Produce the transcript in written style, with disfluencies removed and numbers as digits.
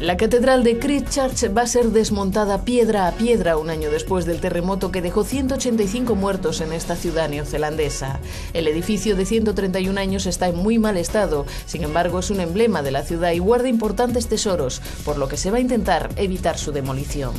La catedral de Christchurch va a ser desmontada piedra a piedra un año después del terremoto que dejó 185 muertos en esta ciudad neozelandesa. El edificio de 131 años está en muy mal estado, sin embargo es un emblema de la ciudad y guarda importantes tesoros, por lo que se va a intentar evitar su demolición.